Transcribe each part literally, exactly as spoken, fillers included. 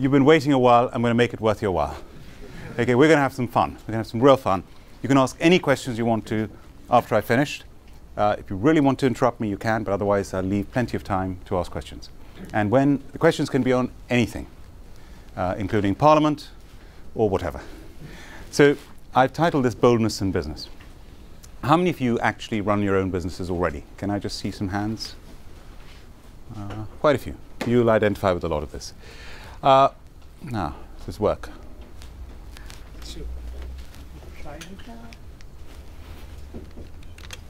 you've been waiting a while, I'm going to make it worth your while. Okay, we're going to have some fun. We're going to have some real fun. You can ask any questions you want to after I've finished. Uh, if you really want to interrupt me, you can, but otherwise I'll leave plenty of time to ask questions. And when the questions can be on anything, uh, including Parliament or whatever. So I've titled this Boldness in Business. How many of you actually run your own businesses already? Can I just see some hands? Uh, quite a few. You'll identify with a lot of this. Uh, now, this is work.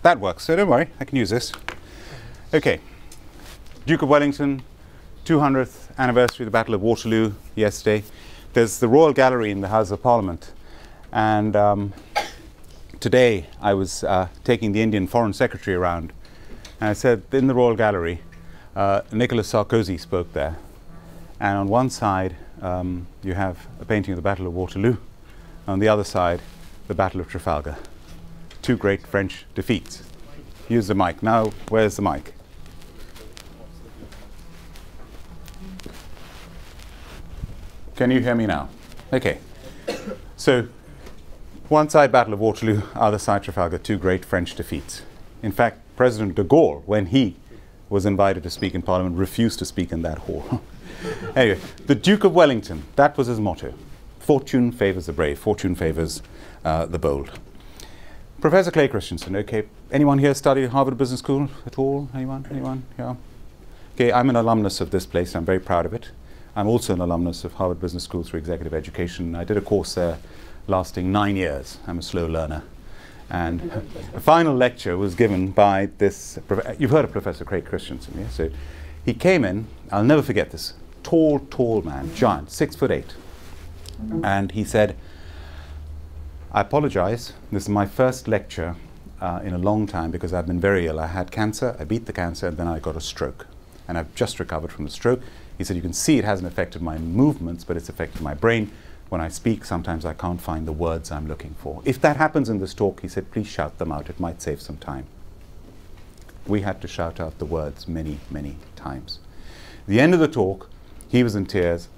That works, so don't worry, I can use this. Okay, Duke of Wellington, two hundredth anniversary of the Battle of Waterloo yesterday. There's the Royal Gallery in the House of Parliament, and um, today I was uh, taking the Indian Foreign Secretary around, and I said in the Royal Gallery, uh, Nicolas Sarkozy spoke there, and on one side um, you have a painting of the Battle of Waterloo, on the other side the Battle of Trafalgar. Two great French defeats. Use the mic. Now, where's the mic? Can you hear me now? Okay. So, one side Battle of Waterloo, other side Trafalgar, two great French defeats. In fact, President de Gaulle, when he was invited to speak in Parliament, refused to speak in that hall. Anyway, the Duke of Wellington, that was his motto. Fortune favours the brave, fortune favours uh, the bold. Professor Craig Christensen, okay, anyone here studied Harvard Business School at all? Anyone, anyone, yeah? Okay, I'm an alumnus of this place, I'm very proud of it. I'm also an alumnus of Harvard Business School through executive education. I did a course there lasting nine years. I'm a slow learner. And a final lecture was given by this, you've heard of Professor Craig Christensen, yeah? So he came in, I'll never forget this, tall, tall man, giant, six foot eight. And he said, I apologize, this is my first lecture uh, in a long time because I've been very ill. I had cancer, I beat the cancer, and then I got a stroke. And I've just recovered from the stroke. He said, you can see it hasn't affected my movements, but it's affected my brain. When I speak, sometimes I can't find the words I'm looking for. If that happens in this talk, he said, please shout them out. It might save some time. We had to shout out the words many, many times. At the end of the talk, he was in tears.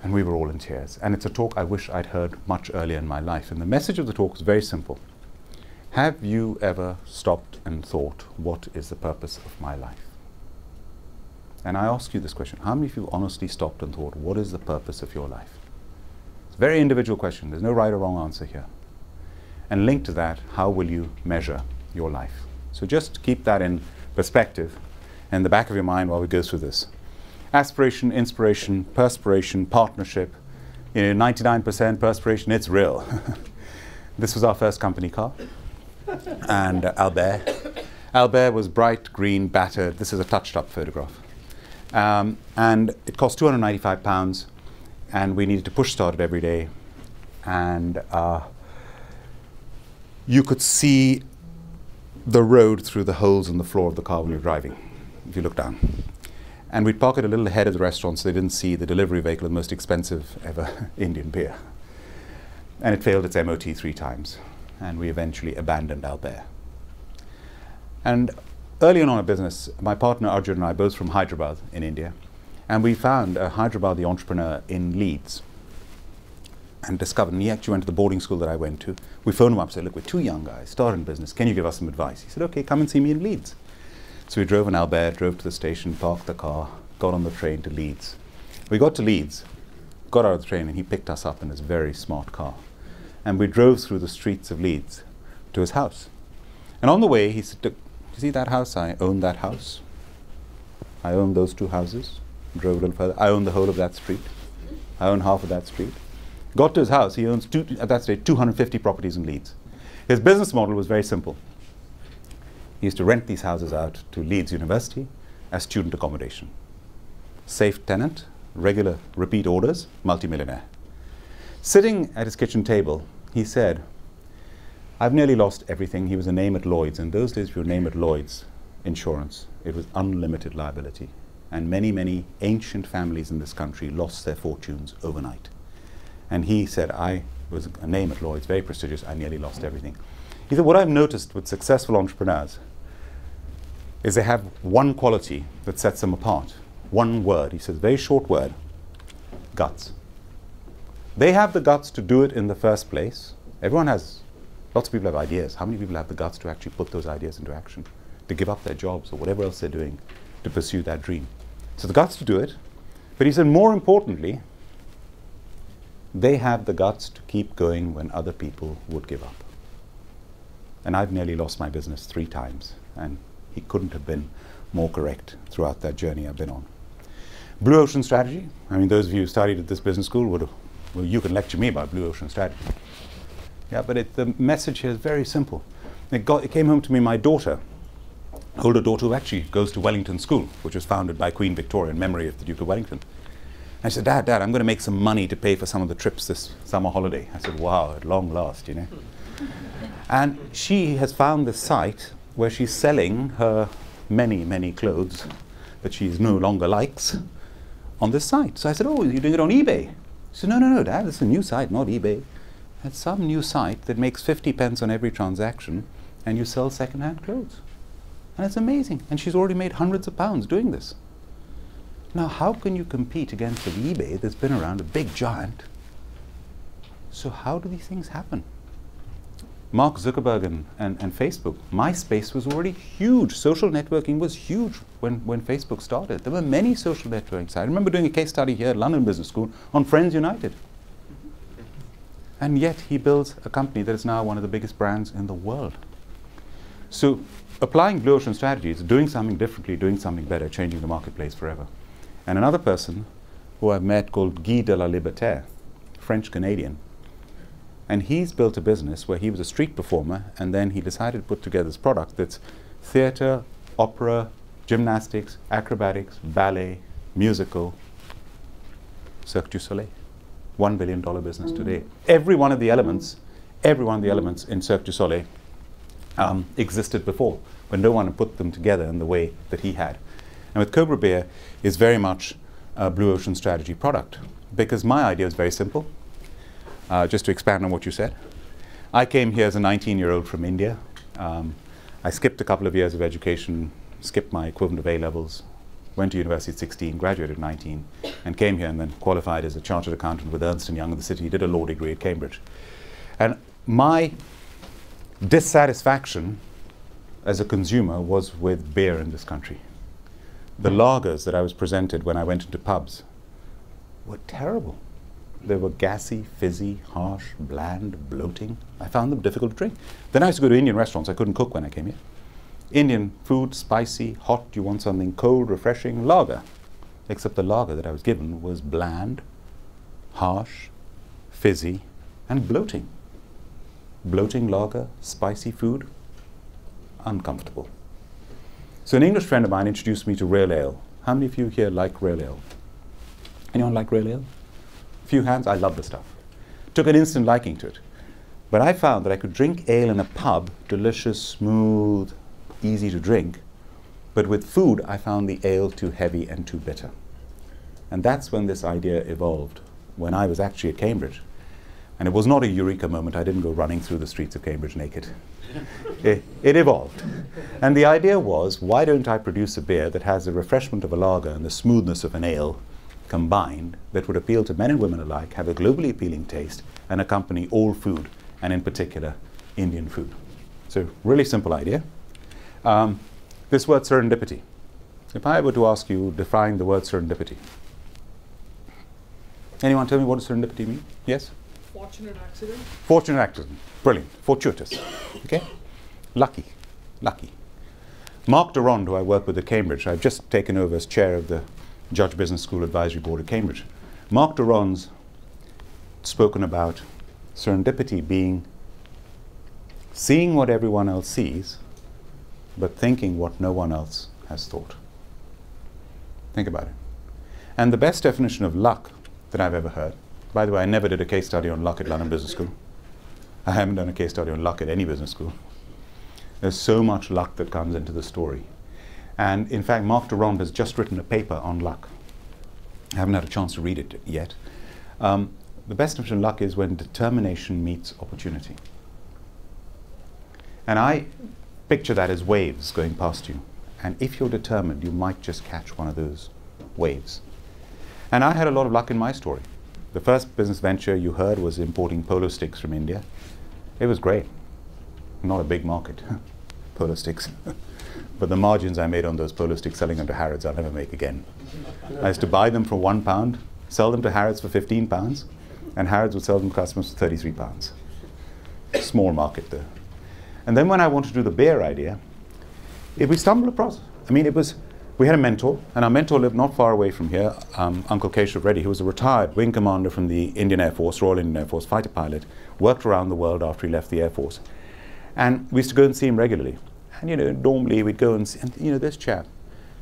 And we were all in tears. And it's a talk I wish I'd heard much earlier in my life. And the message of the talk is very simple. Have you ever stopped and thought, what is the purpose of my life? And I ask you this question. How many of you honestly stopped and thought, what is the purpose of your life? It's a very individual question. There's no right or wrong answer here. And linked to that, how will you measure your life? So just keep that in perspective in the back of your mind while we go through this. Aspiration, inspiration, perspiration, partnership. You know, ninety-nine percent perspiration, it's real. This was our first company car. And uh, Albert. Albert was bright, green, battered. This is a touched-up photograph. Um, and it cost two hundred ninety-five pounds. And we needed to push start it every day. And uh, you could see the road through the holes in the floor of the car when you're driving, if you look down. And we'd park it a little ahead of the restaurant so they didn't see the delivery vehicle of the most expensive ever Indian beer. And it failed its M O T three times. And we eventually abandoned Albert. And early on in our business, my partner Arjun and I, both from Hyderabad in India, and we found a Hyderabadi entrepreneur in Leeds and discovered, and he actually went to the boarding school that I went to. We phoned him up and said, look, we're two young guys, starting business. Can you give us some advice? He said, okay, come and see me in Leeds. So we drove in Albert, drove to the station, parked the car, got on the train to Leeds. We got to Leeds, got out of the train, and he picked us up in his very smart car. And we drove through the streets of Leeds to his house. And on the way, he said, do you see that house? I own that house. I own those two houses. Drove a little further. I own the whole of that street. I own half of that street. Got to his house. He owns, two, at that stage, two hundred fifty properties in Leeds. His business model was very simple. He used to rent these houses out to Leeds University as student accommodation. Safe tenant, regular repeat orders, multimillionaire. Sitting at his kitchen table, he said, I've nearly lost everything. He was a name at Lloyd's. In those days, if you were a name at Lloyd's insurance, it was unlimited liability. And many, many ancient families in this country lost their fortunes overnight. And he said, I was a name at Lloyd's, very prestigious. I nearly lost everything. He said, what I've noticed with successful entrepreneurs is they have one quality that sets them apart, one word. He says, very short word, guts. They have the guts to do it in the first place. Everyone has, lots of people have ideas. How many people have the guts to actually put those ideas into action, to give up their jobs or whatever else they're doing to pursue that dream? So the guts to do it, but he said more importantly, they have the guts to keep going when other people would give up. And I've nearly lost my business three times, and he couldn't have been more correct throughout that journey I've been on. Blue Ocean Strategy, I mean, those of you who studied at this business school would have, well, you can lecture me about Blue Ocean Strategy. Yeah, but it, the message here is very simple. It, got, it came home to me, my daughter, older daughter who actually goes to Wellington School, which was founded by Queen Victoria in memory of the Duke of Wellington. And she said, Dad, Dad, I'm going to make some money to pay for some of the trips this summer holiday. I said, wow, at long last, you know. And she has found this site where she's selling her many, many clothes that she no longer likes on this site. So I said, oh, you're doing it on eBay? She said, no, no, no, Dad, it's a new site, not eBay. It's some new site that makes fifty pence on every transaction, and you sell second-hand clothes. And it's amazing. And she's already made hundreds of pounds doing this. Now, how can you compete against an eBay that's been around, a big giant? So how do these things happen? Mark Zuckerberg and, and, and Facebook. MySpace was already huge. Social networking was huge when, when Facebook started. There were many social networking sites. I remember doing a case study here at London Business School on Friends United. And yet he builds a company that is now one of the biggest brands in the world. So applying Blue Ocean Strategy is doing something differently, doing something better, changing the marketplace forever. And another person who I've met called Guy de la Liberté, French-Canadian, and he's built a business where he was a street performer, and then he decided to put together this product that's theater, opera, gymnastics, acrobatics, ballet, musical, Cirque du Soleil. One billion dollar business today. Every one of the elements, every one of the elements in Cirque du Soleil um, existed before, but no one had put them together in the way that he had. And with Cobra Beer, it's very much a Blue Ocean Strategy product, because my idea is very simple. Uh, just to expand on what you said, I came here as a nineteen-year-old from India. Um, I skipped a couple of years of education, skipped my equivalent of A levels, went to university at sixteen, graduated at nineteen, and came here and then qualified as a chartered accountant with Ernst and Young in the city, did a law degree at Cambridge. And my dissatisfaction as a consumer was with beer in this country. The lagers that I was presented when I went into pubs were terrible. They were gassy, fizzy, harsh, bland, bloating. I found them difficult to drink. Then I used to go to Indian restaurants. I couldn't cook when I came here. Indian food, spicy, hot, you want something cold, refreshing, lager. Except the lager that I was given was bland, harsh, fizzy, and bloating. Bloating lager, spicy food, uncomfortable. So an English friend of mine introduced me to real ale. How many of you here like real ale? Anyone like real ale? Few hands, I love the stuff. Took an instant liking to it. But I found that I could drink ale in a pub, delicious, smooth, easy to drink. But with food, I found the ale too heavy and too bitter. And that's when this idea evolved, when I was actually at Cambridge. And it was not a eureka moment. I didn't go running through the streets of Cambridge naked. it, it evolved. And the idea was, why don't I produce a beer that has the refreshment of a lager and the smoothness of an ale combined, that would appeal to men and women alike, have a globally appealing taste, and accompany all food, and in particular, Indian food. So really simple idea. Um, this word serendipity. If I were to ask you, define the word serendipity. Anyone tell me what does serendipity mean? Yes? Fortunate accident. Fortunate accident. Brilliant. Fortuitous. Okay? Lucky. Lucky. Mark Durand, who I work with at Cambridge, I've just taken over as chair of the Judge Business School Advisory Board at Cambridge. Mark Durand's spoken about serendipity being seeing what everyone else sees, but thinking what no one else has thought. Think about it. And the best definition of luck that I've ever heard, by the way, I never did a case study on luck at London Business School. I haven't done a case study on luck at any business school. There's so much luck that comes into the story. And in fact, Mark Durand has just written a paper on luck. I haven't had a chance to read it yet. Um, the best definition of luck is when determination meets opportunity. And I picture that as waves going past you. And if you're determined, you might just catch one of those waves. And I had a lot of luck in my story. The first business venture you heard was importing polo sticks from India. It was great. Not a big market, polo sticks. But the margins I made on those polo sticks selling them to Harrods, I'll never make again. I used to buy them for one pound, sell them to Harrods for fifteen pounds, and Harrods would sell them to customers for thirty-three pounds. Small market there. And then when I wanted to do the beer idea, it, we stumbled across. I mean, it was, we had a mentor, and our mentor lived not far away from here, um, Uncle Keshav Reddy, who was a retired wing commander from the Indian Air Force, Royal Indian Air Force, fighter pilot, worked around the world after he left the Air Force. And we used to go and see him regularly. And, you know, normally we'd go and see, and, you know, this chap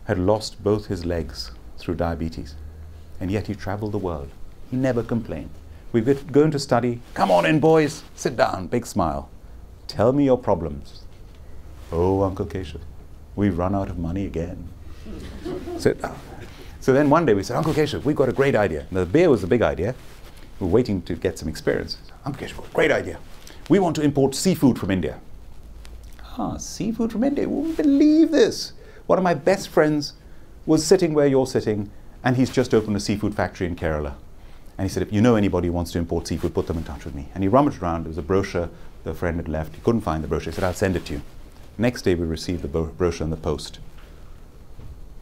had lost both his legs through diabetes, and yet he traveled the world. He never complained. We'd go into study, come on in, boys, sit down, big smile. Tell me your problems. Oh, Uncle Keshav, we've run out of money again. Sit down. So then one day we said, Uncle Keshav, we've got a great idea. Now, the beer was the big idea. We were waiting to get some experience. Uncle Keshav, great idea. We want to import seafood from India. Ah, seafood from India, wouldn't believe this. One of my best friends was sitting where you're sitting, and he's just opened a seafood factory in Kerala. And he said, if you know anybody who wants to import seafood, put them in touch with me. And he rummaged around. There was a brochure the friend had left. He couldn't find the brochure. He said, I'll send it to you. Next day, we received the bro brochure in the post.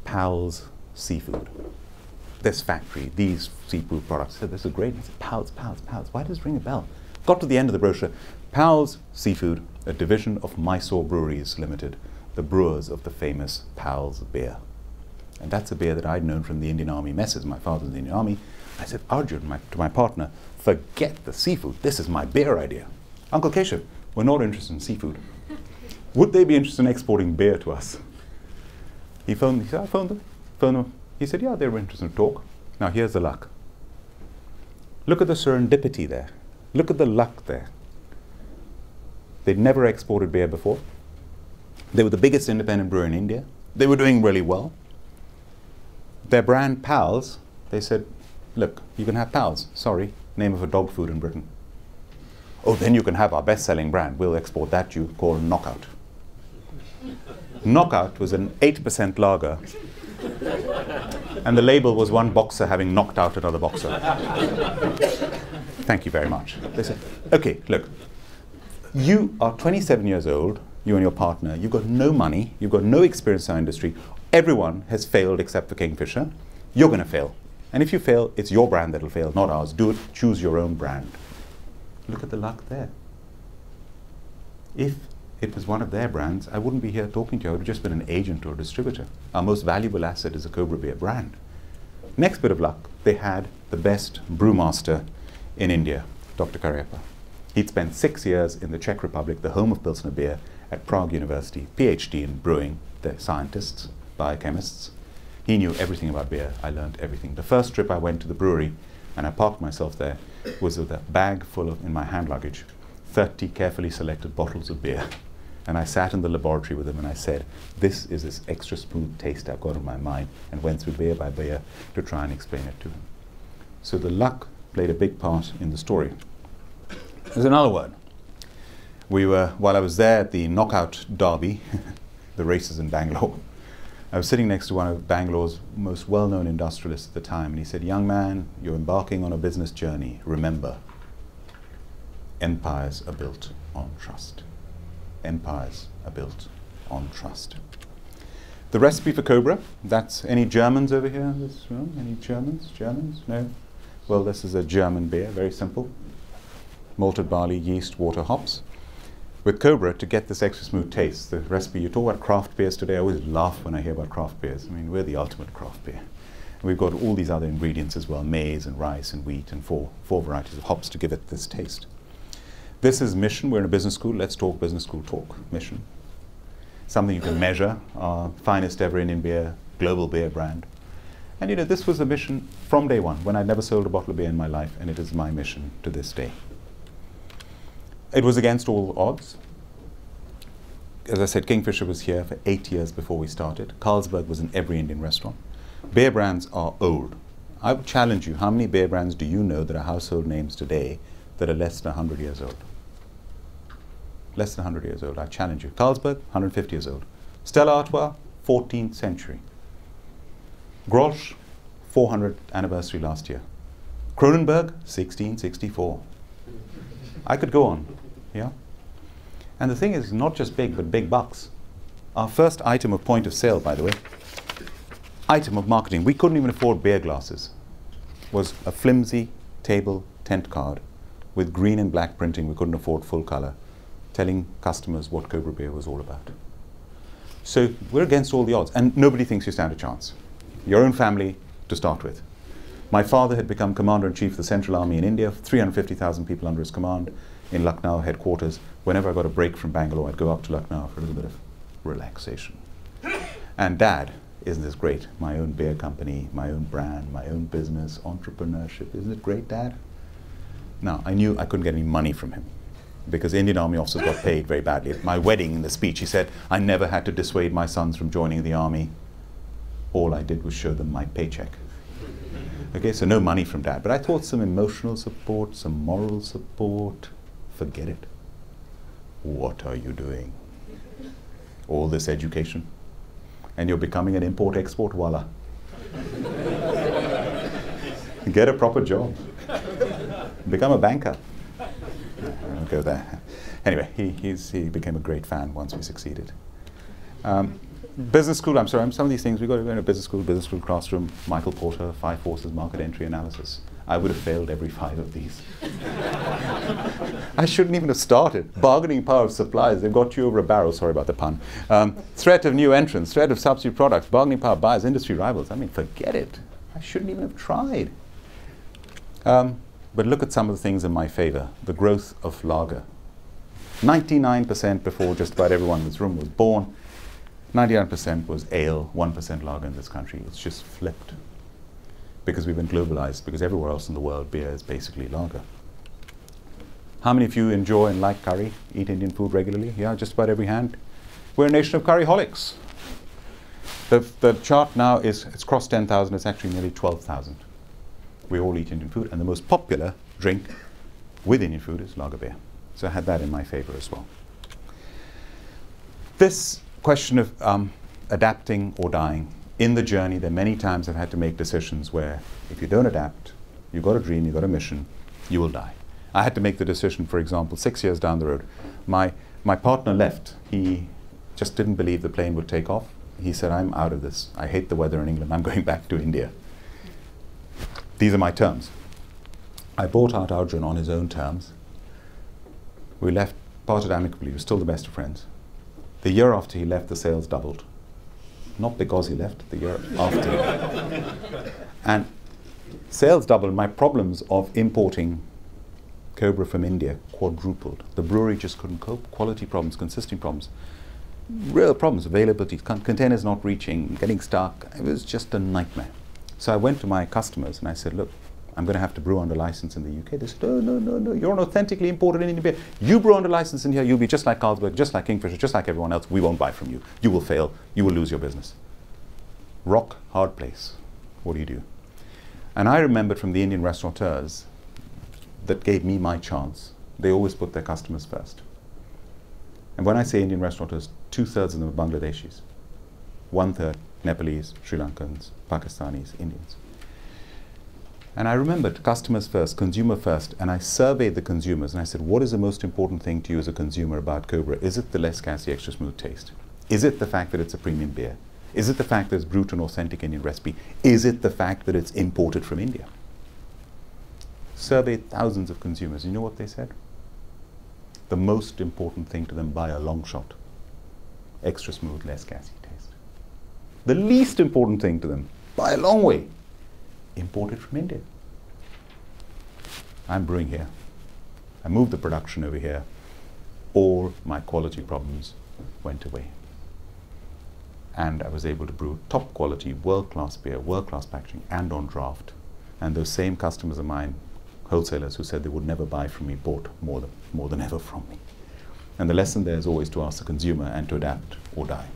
Powell's Seafood. This factory, these seafood products. I said, this is great. I said, Powell's, Powell's, Powell's. Why does it ring a bell? Got to the end of the brochure. Powell's Seafood, a division of Mysore Breweries Limited, the brewers of the famous Powell's beer. And that's a beer that I'd known from the Indian Army messes. My father was in the Indian Army. I said, Arjun, my, to my partner, forget the seafood. This is my beer idea. Uncle Keshav, we're not interested in seafood. Would they be interested in exporting beer to us? He phoned, he said, I phoned them. Phoned them. He said, yeah, they were interested in talk. Now, here's the luck. Look at the serendipity there. Look at the luck there. They'd never exported beer before. They were the biggest independent brewer in India. They were doing really well. Their brand, Powell's, they said, look, you can have Powell's, sorry, name of a dog food in Britain. Oh, then you can have our best-selling brand. We'll export that to you, called Knockout. Knockout was an eight percent lager, and the label was one boxer having knocked out another boxer. Thank you very much. They said, okay, look, you are twenty-seven years old, you and your partner. You've got no money. You've got no experience in our industry. Everyone has failed except for Kingfisher. You're going to fail. And if you fail, it's your brand that'll fail, not ours. Do it, choose your own brand. Look at the luck there. If it was one of their brands, I wouldn't be here talking to you. I would have just been an agent or a distributor. Our most valuable asset is a Cobra beer brand. Next bit of luck, they had the best brewmaster in India, Doctor Karyappa. He'd spent six years in the Czech Republic, the home of Pilsner beer, at Prague University, PhD in brewing. They're scientists, biochemists. He knew everything about beer. I learned everything. The first trip I went to the brewery, and I parked myself there, was with a bag full of, in my hand luggage, thirty carefully selected bottles of beer. And I sat in the laboratory with him and I said, this is this extra smooth taste I've got in my mind, and went through beer by beer to try and explain it to him. So the luck played a big part in the story. There's another word. We were, while I was there at the Knockout Derby, the races in Bangalore, I was sitting next to one of Bangalore's most well-known industrialists at the time, and he said, young man, you're embarking on a business journey. Remember, empires are built on trust. Empires are built on trust. The recipe for Cobra, that's any Germans over here in this room? Any Germans? Germans? No? Well, this is a German beer, very simple. Malted barley, yeast, water, hops. With Cobra, to get this extra smooth taste, the recipe, you talk about craft beers today, I always laugh when I hear about craft beers. I mean, we're the ultimate craft beer. And we've got all these other ingredients as well, maize and rice and wheat and four, four varieties of hops to give it this taste. This is mission. We're in a business school. Let's talk business school talk. Mission. Something you can measure. Our finest ever Indian beer, global beer brand. And you know, this was a mission from day one, when I'd never sold a bottle of beer in my life, and it is my mission to this day. It was against all odds. As I said, Kingfisher was here for eight years before we started. Carlsberg was in every Indian restaurant. Beer brands are old. I would challenge you, how many beer brands do you know that are household names today that are less than one hundred years old? Less than one hundred years old, I challenge you. Carlsberg, one hundred fifty years old. Stella Artois, fourteenth century. Grolsch, four hundredth anniversary last year. Cronenberg, sixteen sixty-four. I could go on, yeah? And the thing is, not just big, but big bucks. Our first item of point of sale, by the way, item of marketing, we couldn't even afford beer glasses, was a flimsy table tent card with green and black printing. We couldn't afford full color, telling customers what Cobra beer was all about. So we're against all the odds, and nobody thinks you stand a chance. Your own family to start with. My father had become commander-in-chief of the Central Army in India, three hundred fifty thousand people under his command in Lucknow headquarters. Whenever I got a break from Bangalore, I'd go up to Lucknow for a little bit of relaxation. And Dad, isn't this great? My own beer company, my own brand, my own business, entrepreneurship. Isn't it great, Dad? Now, I knew I couldn't get any money from him because the Indian Army officers got paid very badly. At my wedding, in the speech, he said, I never had to dissuade my sons from joining the army. All I did was show them my paycheck. Okay, so no money from Dad. But I thought some emotional support, some moral support. Forget it. What are you doing? All this education. And you're becoming an import-export wala. Get a proper job. Become a banker. I'll go there. Anyway, he, he's, he became a great fan once we succeeded. Um, business school, I'm sorry, I'm, some of these things, we've got to go into business school, business school classroom, Michael Porter, Five Forces, market entry analysis. I would have failed every five of these. I shouldn't even have started. Bargaining power of suppliers, they've got you over a barrel, sorry about the pun. Um, threat of new entrants, threat of substitute products, bargaining power buyers, industry rivals. I mean, forget it. I shouldn't even have tried. Um, but look at some of the things in my favor. The growth of lager. ninety-nine percent before just about everyone in this room was born. ninety-nine percent was ale, one percent lager in this country. It's just flipped. Because we've been globalized, because everywhere else in the world, beer is basically lager. How many of you enjoy and like curry, eat Indian food regularly? Yeah, just about every hand. We're a nation of curryholics. The, the chart now is, it's crossed ten thousand, it's actually nearly twelve thousand. We all eat Indian food, and the most popular drink with Indian food is lager beer. So I had that in my favor as well. This question of um, adapting or dying. In the journey, there many times I've had to make decisions where if you don't adapt, you've got a dream, you've got a mission, you will die. I had to make the decision, for example, six years down the road. My, my partner left. He just didn't believe the plane would take off. He said, I'm out of this. I hate the weather in England. I'm going back to India. These are my terms. I bought out Arjun on his own terms. We left, parted amicably. We're still the best of friends. The year after he left, the sales doubled. Not because he left, the year after. And sales doubled. My problems of importing Cobra from India quadrupled. The brewery just couldn't cope. Quality problems, consistency problems, real problems, availability, con containers not reaching, getting stuck. It was just a nightmare. So I went to my customers and I said, look, I'm going to have to brew under license in the U K. They said, oh, no, no, no, you're an authentically imported Indian beer. You brew under license in here, you'll be just like Carlsberg, just like Kingfisher, just like everyone else. We won't buy from you. You will fail. You will lose your business. Rock, hard place. What do you do? And I remembered from the Indian restaurateurs that gave me my chance. They always put their customers first. And when I say Indian restaurateurs, two-thirds of them are Bangladeshis. One-third Nepalese, Sri Lankans, Pakistanis, Indians. And I remembered customers first, consumer first, and I surveyed the consumers and I said, what is the most important thing to you as a consumer about Cobra? Is it the less gassy, extra smooth taste? Is it the fact that it's a premium beer? Is it the fact that it's brewed to an authentic Indian recipe? Is it the fact that it's imported from India? Surveyed thousands of consumers. You know what they said? The most important thing to them by a long shot, extra smooth, less gassy taste. The least important thing to them by a long way, imported from India. I'm brewing here. I moved the production over here. All my quality problems went away. And I was able to brew top quality, world-class beer, world-class packaging, and on draft. And those same customers of mine, wholesalers who said they would never buy from me, bought more than, more than ever from me. And the lesson there is always to ask the consumer and to adapt or die.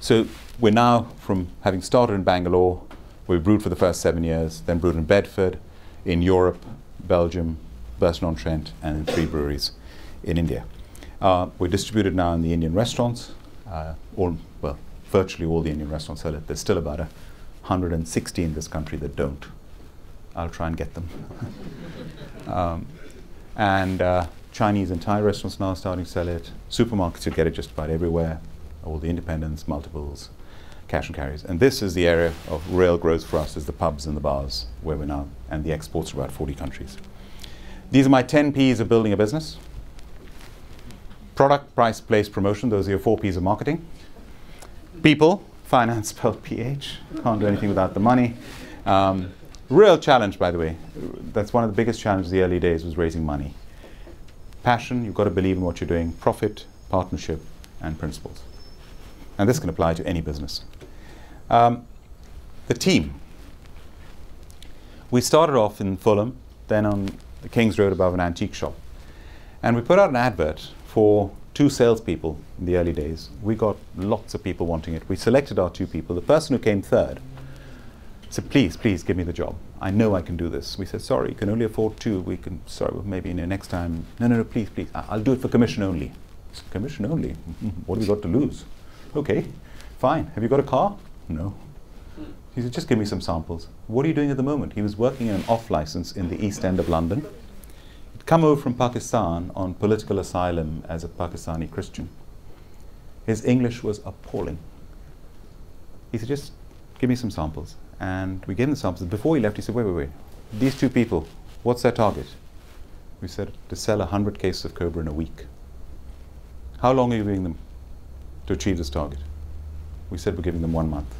So we're now, from having started in Bangalore, we brewed for the first seven years, then brewed in Bedford, in Europe, Belgium, Burton-on-Trent, and in three breweries in India. Uh, we're distributed now in the Indian restaurants. Uh, all, well, virtually all the Indian restaurants sell it. There's still about a hundred and sixty in this country that don't. I'll try and get them. um, and uh, Chinese and Thai restaurants now starting to sell it. Supermarkets, you get it just about everywhere. All the independents, multiples, cash and carries. And this is the area of real growth for us, is the pubs and the bars where we're now, and the exports are about forty countries. These are my ten P's of building a business. Product, price, place, promotion, those are your four P's of marketing. People, finance spelled P H, can't do anything without the money. Um, real challenge, by the way, that's one of the biggest challenges in the early days, was raising money. Passion, you've got to believe in what you're doing, profit, partnership, and principles. And this can apply to any business. Um, the team. We started off in Fulham, then on the King's Road above an antique shop. And we put out an advert for two salespeople in the early days. We got lots of people wanting it. We selected our two people. The person who came third said, please, please give me the job. I know I can do this. We said, sorry, you can only afford two. We can, sorry, well, maybe you know, next time. No, no, no, please, please. I'll do it for commission only. I said, commission only? What have we got to lose? Okay, fine. Have you got a car? No. He said, just give me some samples. What are you doing at the moment? He was working in an off license in the East End of London. He'd come over from Pakistan on political asylum as a Pakistani Christian. His English was appalling. He said, just give me some samples. And we gave him the samples. Before he left, he said, wait, wait, wait. These two people, what's their target? We said, to sell one hundred cases of Cobra in a week. How long are you giving them to achieve this target? We said, we're giving them one month.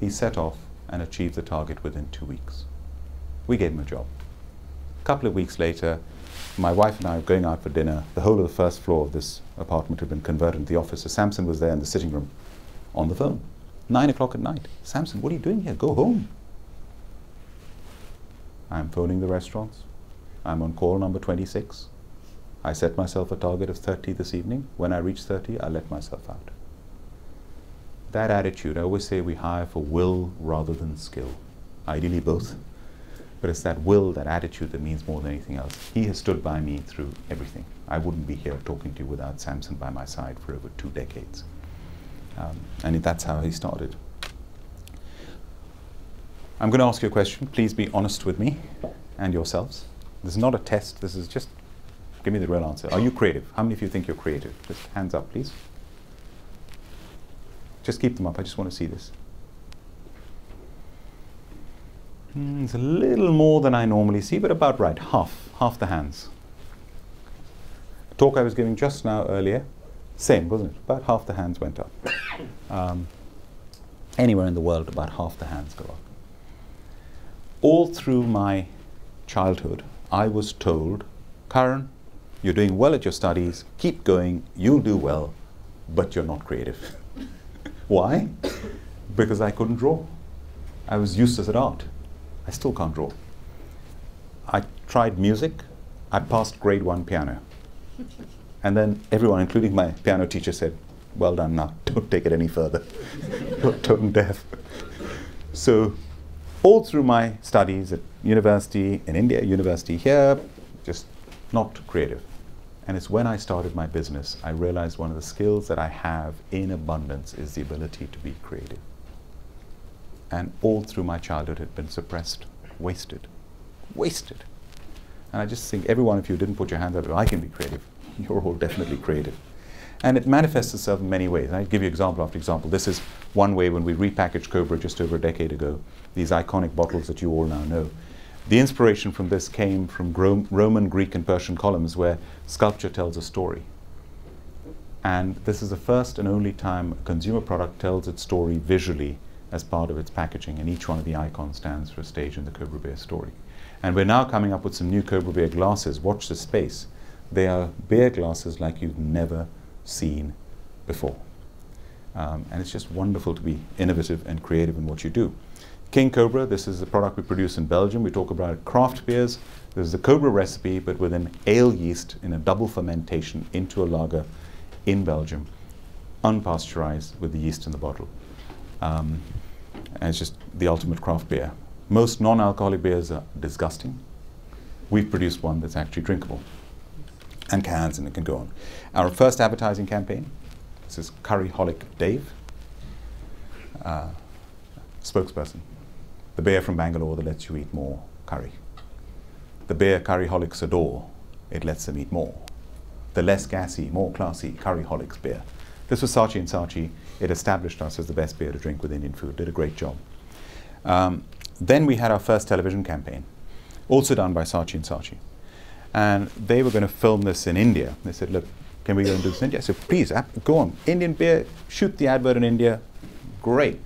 He set off and achieved the target within two weeks. We gave him a job. A couple of weeks later, my wife and I were going out for dinner. The whole of the first floor of this apartment had been converted into the office. So Samson was there in the sitting room on the phone, nine o'clock at night. Samson, what are you doing here? Go home. I'm phoning the restaurants. I'm on call number twenty-six. I set myself a target of thirty this evening. When I reach thirty, I let myself out. That attitude, I always say we hire for will rather than skill. Ideally both, but it's that will, that attitude that means more than anything else. He has stood by me through everything. I wouldn't be here talking to you without Samson by my side for over two decades. Um, and that's how he started. I'm going to ask you a question. Please be honest with me and yourselves. This is not a test, this is just give me the real answer. Are you creative? How many of you think you're creative? Just hands up, please. Just keep them up. I just want to see this. Mm, it's a little more than I normally see, but about right. Half. Half the hands. The talk I was giving just now earlier, same, wasn't it? About half the hands went up. Um, anywhere in the world, about half the hands go up. All through my childhood, I was told, Karan, you're doing well at your studies, keep going, you'll do well, but you're not creative. Why? Because I couldn't draw. I was useless at art. I still can't draw. I tried music. I passed grade one piano. And then everyone, including my piano teacher, said, well done, now don't take it any further. You're tone deaf. So all through my studies at university in India, university here, just not creative. And it's when I started my business, I realized one of the skills that I have in abundance is the ability to be creative. And all through my childhood had been suppressed, wasted, wasted. And I just think every one of you didn't put your hand up, I can be creative. You're all definitely creative. And it manifests itself in many ways. And I'll give you example after example. This is one way when we repackaged Cobra just over a decade ago, these iconic bottles that you all now know. The inspiration from this came from Gro Roman, Greek, and Persian columns where sculpture tells a story. And this is the first and only time a consumer product tells its story visually as part of its packaging, and each one of the icons stands for a stage in the Cobra beer story. And we're now coming up with some new Cobra beer glasses. Watch this space. They are beer glasses like you've never seen before. Um, and it's just wonderful to be innovative and creative in what you do. King Cobra, this is the product we produce in Belgium. We talk about craft beers. This is the Cobra recipe, but with an ale yeast in a double fermentation into a lager in Belgium, unpasteurized with the yeast in the bottle. Um, and it's just the ultimate craft beer. Most non-alcoholic beers are disgusting. We've produced one that's actually drinkable, and cans, and it can go on. Our first advertising campaign, this is Curryholic Dave, uh, spokesperson. The bear from Bangalore that lets you eat more curry. The bear curryholics adore, it lets them eat more. The less gassy, more classy curryholics beer. This was Saatchi and Saatchi. It established us as the best beer to drink with Indian food. Did a great job. Um, then we had our first television campaign, also done by Saatchi and Saatchi. And they were going to film this in India. They said, look, can we go and do this in India? I said, please, go on. Indian beer, shoot the advert in India. Great.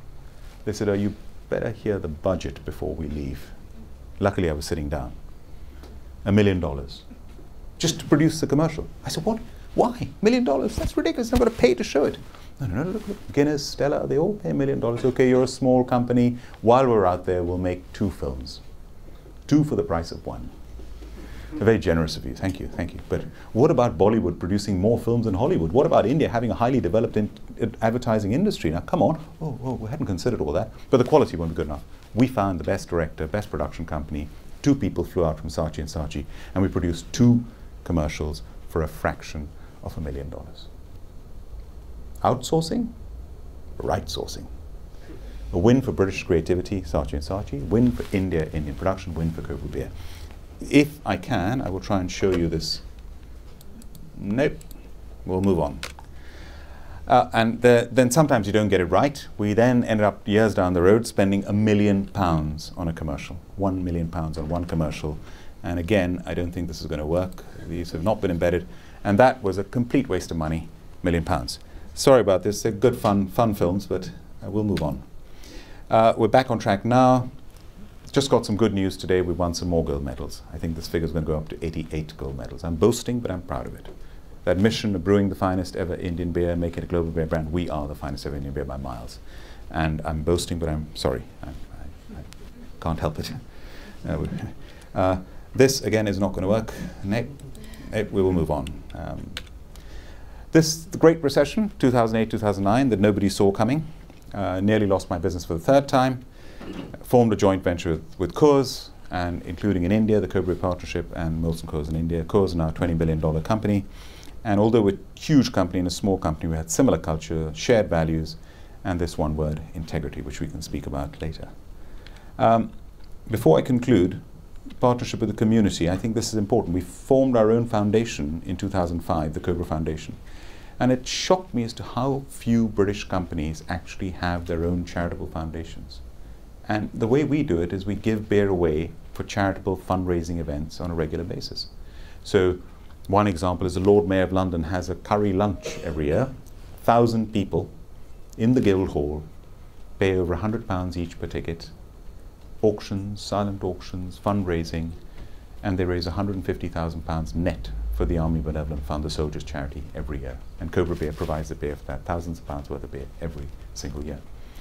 They said, oh, you better hear the budget before we leave. Luckily, I was sitting down. A million dollars. Just to produce the commercial. I said, what? Why? Million dollars? That's ridiculous. I'm going to pay to show it. No, no, no, look, look. Guinness, Stella, they all pay a million dollars. Okay, you're a small company. While we're out there, we'll make two films. Two for the price of one. Very generous of you. Thank you, thank you. But what about Bollywood producing more films than Hollywood? What about India having a highly developed in advertising industry? Now, come on. Oh, oh, we hadn't considered all that. But the quality wasn't good enough. We found the best director, best production company. Two people flew out from Saatchi and Saatchi, and we produced two commercials for a fraction of a million dollars. Outsourcing, right sourcing. A win for British creativity, Saatchi and Saatchi. Win for India, Indian production. Win for Cobra beer. If I can, I will try and show you this. Nope. We'll move on. Uh, and the, then sometimes you don't get it right. We then ended up years down the road spending a million pounds on a commercial. One million pounds on one commercial. And again, I don't think this is going to work. These have not been embedded. And that was a complete waste of money, million pounds. Sorry about this. They're good fun, fun films, but uh, we'll move on. Uh, we're back on track now. Just got some good news today. We won some more gold medals. I think this figure is going to go up to eighty-eight gold medals. I'm boasting, but I'm proud of it. That mission of brewing the finest ever Indian beer, making it a global beer brand, we are the finest ever Indian beer by miles. And I'm boasting, but I'm sorry. I, I, I can't help it. Uh, uh, this, again, is not going to work. Nope. Nope. We will move on. Um, this the Great Recession, two thousand eight, two thousand nine, that nobody saw coming. Uh, nearly lost my business for the third time. Formed a joint venture with, with Coors, and including in India, the Cobra partnership and Molson Coors in India. Coors now a twenty billion dollar company. And although we're a huge company and a small company, we had similar culture, shared values, and this one word, integrity, which we can speak about later. Um, before I conclude, partnership with the community, I think this is important. We formed our own foundation in two thousand five, the Cobra Foundation. And it shocked me as to how few British companies actually have their own charitable foundations. And the way we do it is we give beer away for charitable fundraising events on a regular basis. So one example is the Lord Mayor of London has a curry lunch every year. Thousand people in the Guildhall pay over one hundred pounds each per ticket. Auctions, silent auctions, fundraising, and they raise one hundred fifty thousand pounds net for the Army Benevolent Fund, the Soldiers' Charity, every year. And Cobra Beer provides the beer for that, thousands of pounds worth of beer every single year.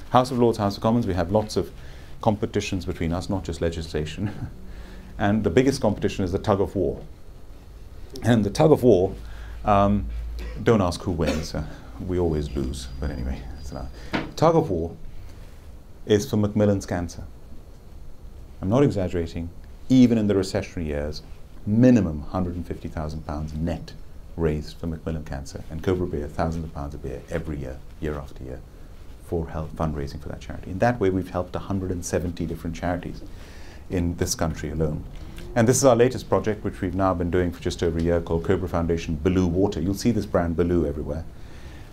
House of Lords, House of Commons, we have lots of competitions between us, not just legislation. And the biggest competition is the tug of war. And the tug of war, um, don't ask who wins. Uh, we always lose, but anyway. Tug of war is for Macmillan's cancer. I'm not exaggerating. Even in the recessionary years, minimum one hundred fifty thousand pounds net raised for Macmillan cancer. And Cobra Beer, thousands of pounds of beer every year, year after year, for help fundraising for that charity. In that way, we've helped one hundred seventy different charities in this country alone. And this is our latest project, which we've now been doing for just over a year, called Cobra Foundation Baloo Water. You'll see this brand Baloo everywhere.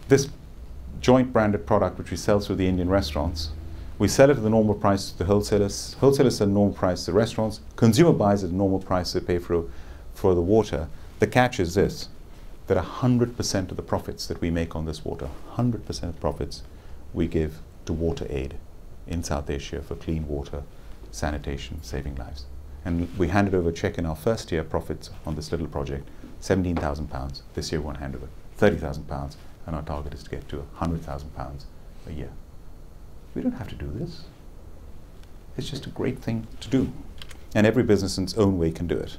This joint branded product, which we sell through the Indian restaurants, we sell it at the normal price to the wholesalers. Wholesalers sell at the normal price to the restaurants. Consumer buys at the normal price they pay for, for the water. The catch is this, that one hundred percent of the profits that we make on this water, one hundred percent of profits we give to water aid in South Asia for clean water, sanitation, saving lives. And we handed over a check in our first year profits on this little project, seventeen thousand pounds. This year we want to hand over thirty thousand pounds, and our target is to get to one hundred thousand pounds a year. We don't have to do this. It's just a great thing to do. And every business in its own way can do it.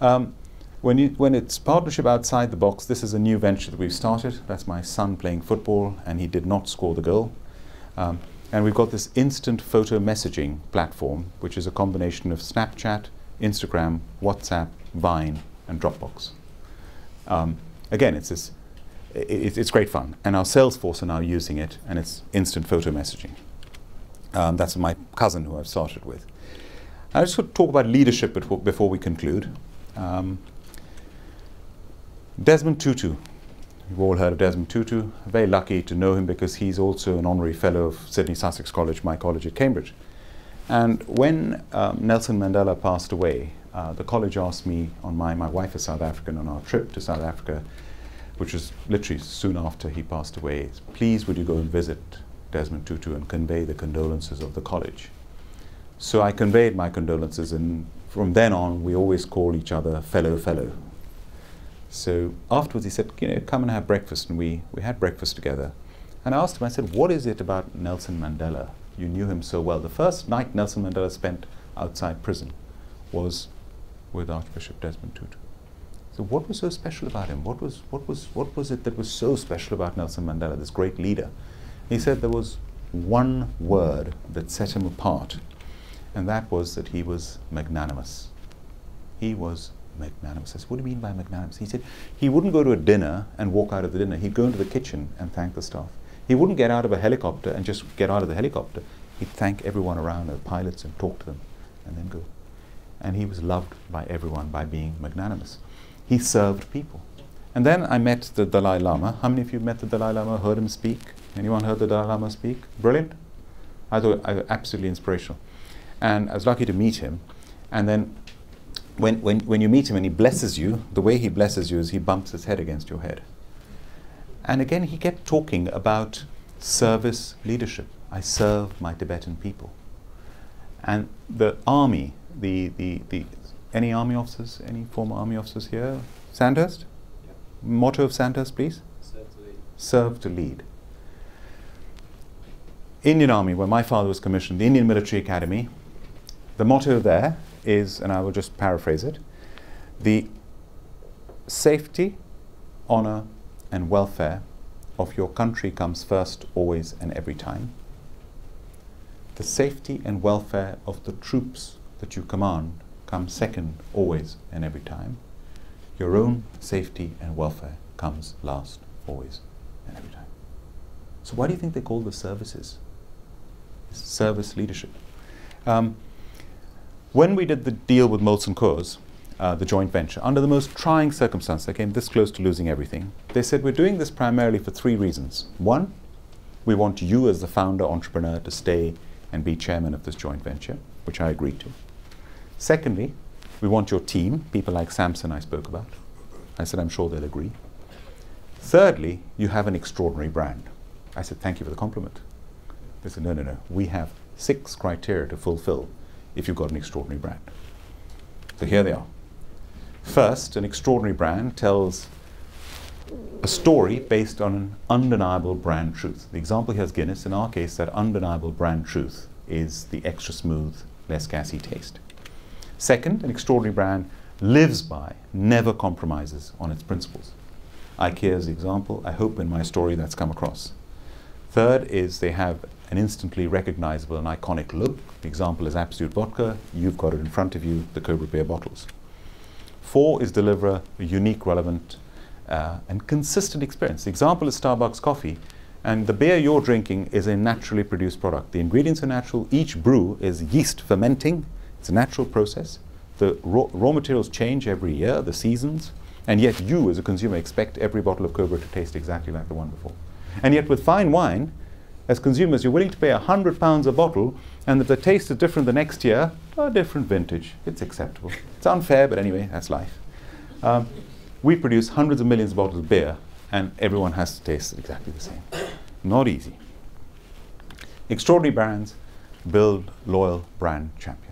Um, when, you, when it's partnership outside the box, this is a new venture that we've started. That's my son playing football, and he did not score the goal. Um, And we've got this instant photo messaging platform, which is a combination of Snapchat, Instagram, WhatsApp, Vine, and Dropbox. Um, again, it's, this, it, it's great fun. And our sales force are now using it, and it's instant photo messaging. Um, that's my cousin who I've started with. I just want to talk about leadership before, before we conclude. Um, Desmond Tutu. You've all heard of Desmond Tutu. I'm very lucky to know him because he's also an honorary fellow of Sydney Sussex College, my college at Cambridge. And when um, Nelson Mandela passed away, uh, the college asked me on my, my wife is South African, on our trip to South Africa, which was literally soon after he passed away, please would you go and visit Desmond Tutu and convey the condolences of the college. So I conveyed my condolences, and from then on we always call each other fellow fellow. So afterwards he said, you know, come and have breakfast, and we, we had breakfast together. And I asked him, I said, what is it about Nelson Mandela? You knew him so well. The first night Nelson Mandela spent outside prison was with Archbishop Desmond Tutu. So what was so special about him? What was, what was, what was it that was so special about Nelson Mandela, this great leader? He said there was one word that set him apart, and that was that he was magnanimous. He was magnanimous. I said, what do you mean by magnanimous? He said he wouldn't go to a dinner and walk out of the dinner. He'd go into the kitchen and thank the staff. He wouldn't get out of a helicopter and just get out of the helicopter. He'd thank everyone around, the pilots, and talk to them, and then go. And he was loved by everyone by being magnanimous. He served people. And then I met the Dalai Lama. How many of you met the Dalai Lama, heard him speak? Anyone heard the Dalai Lama speak? Brilliant. I thought I was absolutely inspirational. And I was lucky to meet him. And then when, when, when you meet him and he blesses you, the way he blesses you is he bumps his head against your head. And again, he kept talking about service leadership. I serve my Tibetan people. And the army, the, the, the any army officers, any former army officers here? Sandhurst? Yep. Motto of Sandhurst, please? Serve to lead. Serve to lead. Indian Army, where my father was commissioned, the Indian Military Academy, the motto there is, and I will just paraphrase it, the safety, honor, and welfare of your country comes first, always, and every time. The safety and welfare of the troops that you command comes second, always, and every time. Your own safety and welfare comes last, always, and every time. So why do you think they call the services? Service leadership. Um, when we did the deal with Molson Coors, Uh, the joint venture, under the most trying circumstances, they came this close to losing everything. They said, we're doing this primarily for three reasons. One, we want you as the founder entrepreneur to stay and be chairman of this joint venture, which I agreed to. Secondly, we want your team, people like Samson I spoke about. I said, I'm sure they'll agree. Thirdly, you have an extraordinary brand. I said, thank you for the compliment. They said, no, no, no, we have six criteria to fulfill if you've got an extraordinary brand. So here they are. First, an extraordinary brand tells a story based on an undeniable brand truth. The example here is Guinness. In our case, that undeniable brand truth is the extra smooth, less gassy taste. Second, an extraordinary brand lives by, never compromises on its principles. IKEA is the example. I hope in my story that's come across. Third is they have an instantly recognizable and iconic look. The example is Absolute Vodka. You've got it in front of you, the Cobra beer bottles. Four is deliver a unique, relevant, uh, and consistent experience. The example is Starbucks coffee, and the beer you're drinking is a naturally produced product. The ingredients are natural. Each brew is yeast fermenting. It's a natural process. The raw, raw materials change every year, the seasons, and yet you as a consumer expect every bottle of Cobra to taste exactly like the one before. And yet with fine wine, as consumers, you're willing to pay one hundred pounds a bottle, and if the taste is different the next year, a different vintage. It's acceptable. It's unfair, but anyway, that's life. Um, we produce hundreds of millions of bottles of beer, and everyone has to taste exactly the same. Not easy. Extraordinary brands build loyal brand champions.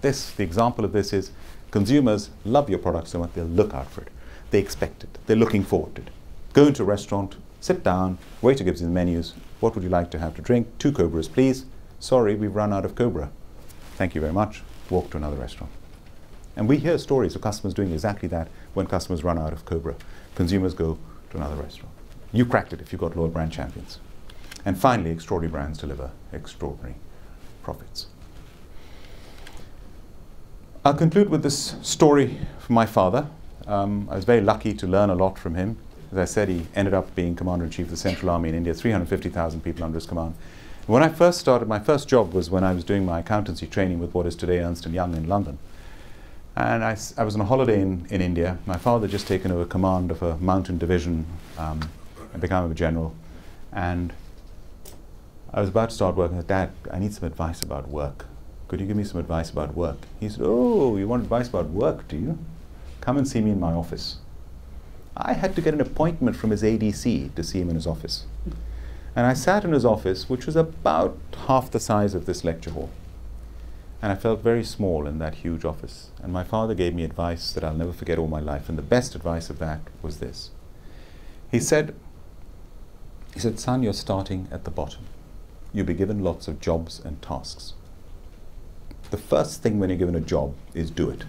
This, the example of this is consumers love your product so much, they'll look out for it. They expect it. They're looking forward to it. Go into a restaurant, sit down, waiter gives you the menus. What would you like to have to drink? Two Cobras, please. Sorry, we've run out of Cobra. Thank you very much. Walk to another restaurant. And we hear stories of customers doing exactly that. When customers run out of Cobra, consumers go to another restaurant. You cracked it if you've got loyal brand champions. And finally, extraordinary brands deliver extraordinary profits. I'll conclude with this story from my father. Um, I was very lucky to learn a lot from him. As I said, he ended up being Commander-in-Chief of the Central Army in India, three hundred fifty thousand people under his command. When I first started, my first job was when I was doing my accountancy training with what is today Ernst and Young in London. And I, I was on a holiday in, in India. My father had just taken over command of a mountain division um, and become a general. And I was about to start working. I said, Dad, I need some advice about work. Could you give me some advice about work? He said, oh, you want advice about work, do you? Come and see me in my office. I had to get an appointment from his A D C to see him in his office. And I sat in his office, which was about half the size of this lecture hall. And I felt very small in that huge office. And my father gave me advice that I'll never forget all my life. And the best advice of that was this. He said, he said, son, you're starting at the bottom. You'll be given lots of jobs and tasks. The first thing when you're given a job is do it.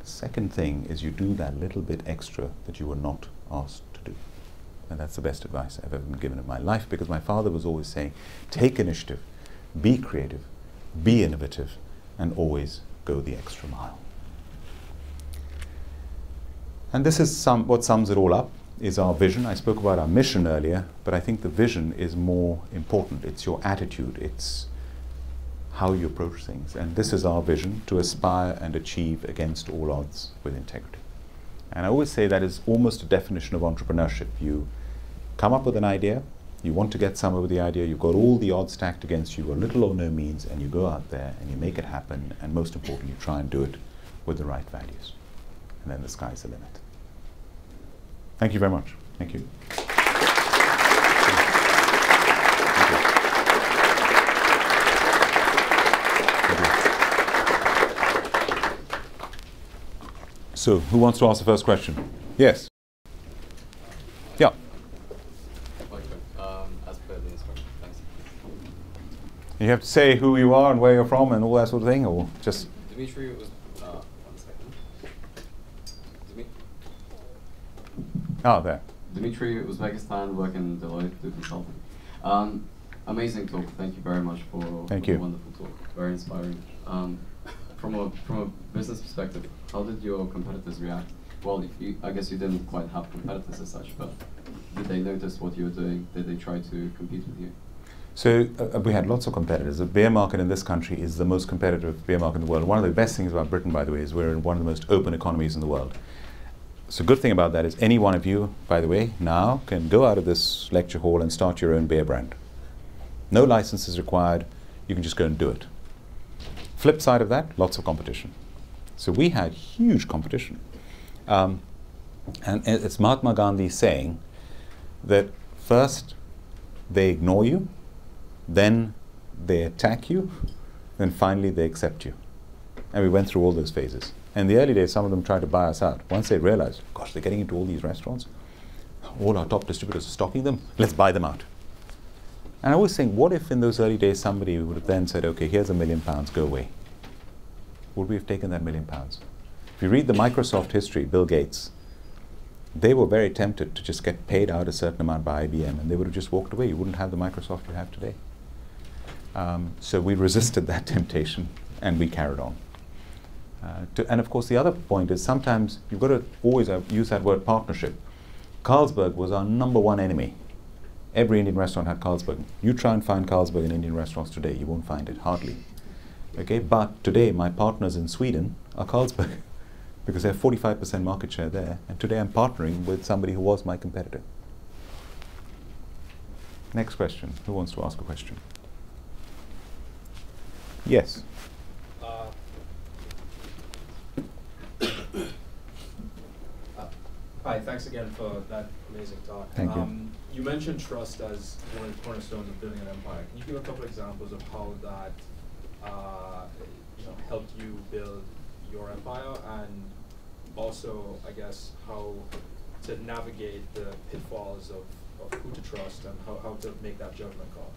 The second thing is you do that little bit extra that you were not asked to do. And that's the best advice I've ever been given in my life, because my father was always saying, take initiative, be creative, be innovative, and always go the extra mile. And this is some, what sums it all up, is our vision. I spoke about our mission earlier, but I think the vision is more important. It's your attitude, it's how you approach things. And this is our vision, to aspire and achieve against all odds with integrity. And I always say that is almost a definition of entrepreneurship. You come up with an idea, you want to get somewhere with the idea, you've got all the odds stacked against you, or little or no means, and you go out there and you make it happen, and most importantly, you try and do it with the right values. And then the sky's the limit. Thank you very much. Thank you. So, who wants to ask the first question? Yes. Yeah. You have to say who you are and where you're from and all that sort of thing, or just... Dimitri was... Uh, one second. Dimitri? Oh, there. Dimitri, Uzbekistan, working Deloitte, the consultant. Um, amazing talk. Thank you very much for, Thank for you. the wonderful talk. Very inspiring. Um, from, a, from a business perspective, how did your competitors react? Well, if you, I guess you didn't quite have competitors as such, but did they notice what you were doing? Did they try to compete with you? So uh, we had lots of competitors. The beer market in this country is the most competitive beer market in the world. One of the best things about Britain, by the way, is we're in one of the most open economies in the world. So good thing about that is any one of you, by the way, now can go out of this lecture hall and start your own beer brand. No license is required. You can just go and do it. Flip side of that, lots of competition. So we had huge competition. Um, and it's Mahatma Gandhi saying that first they ignore you, then they attack you, then finally they accept you. And we went through all those phases. In the early days, some of them tried to buy us out. Once they realized, gosh, they're getting into all these restaurants, all our top distributors are stocking them, let's buy them out. And I was saying, what if in those early days somebody would have then said, okay, here's a million pounds, go away. Would we have taken that million pounds? If you read the Microsoft history, Bill Gates, they were very tempted to just get paid out a certain amount by I B M, and they would have just walked away. You wouldn't have the Microsoft you have today. Um, so we resisted that temptation, and we carried on. Uh, to, and of course, the other point is sometimes you've got to always uh, use that word partnership. Carlsberg was our number one enemy. Every Indian restaurant had Carlsberg. You try and find Carlsberg in Indian restaurants today, you won't find it, hardly. Okay, but today, my partners in Sweden are Carlsberg, because they have forty-five percent market share there, and today I'm partnering with somebody who was my competitor. Next question. Who wants to ask a question? Yes. Uh, uh, hi, thanks again for that amazing talk. Thank um, you. You mentioned trust as one of the cornerstones of building an empire. Can you give a couple examples of how that uh, you know, helped you build your empire, and also, I guess, how to navigate the pitfalls of, of who to trust and how, how to make that judgment call?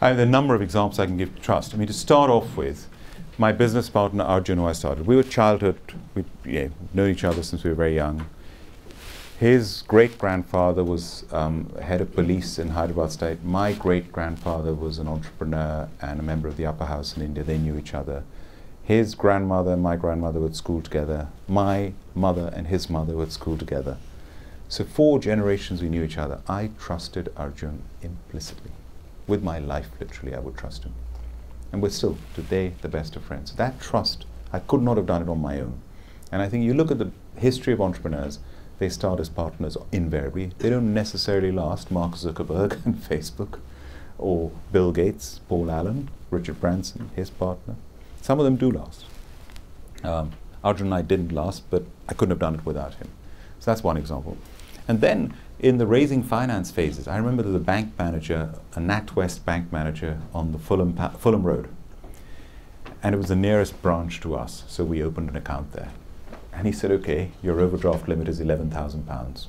I have a number of examples I can give to trust. I mean, to start off with, my business partner, Arjun, who I started, we were childhood, we'd yeah, known each other since we were very young. His great-grandfather was um, head of police in Hyderabad state. My great-grandfather was an entrepreneur and a member of the upper house in India. They knew each other. His grandmother and my grandmother were at school together. My mother and his mother were at school together. So four generations we knew each other. I trusted Arjun implicitly. with my life, literally, I would trust him. And we're still, today, the best of friends. That trust, I could not have done it on my own. And I think you look at the history of entrepreneurs, they start as partners invariably. They don't necessarily last. Mark Zuckerberg and Facebook, or Bill Gates, Paul Allen, Richard Branson, his partner. Some of them do last. Um, Arjun and I didn't last, but I couldn't have done it without him. So that's one example. And then in the raising finance phases, I remember there's a bank manager, a NatWest bank manager on the Fulham, pa Fulham Road. And it was the nearest branch to us, so we opened an account there. And he said, okay, your overdraft limit is eleven thousand pounds.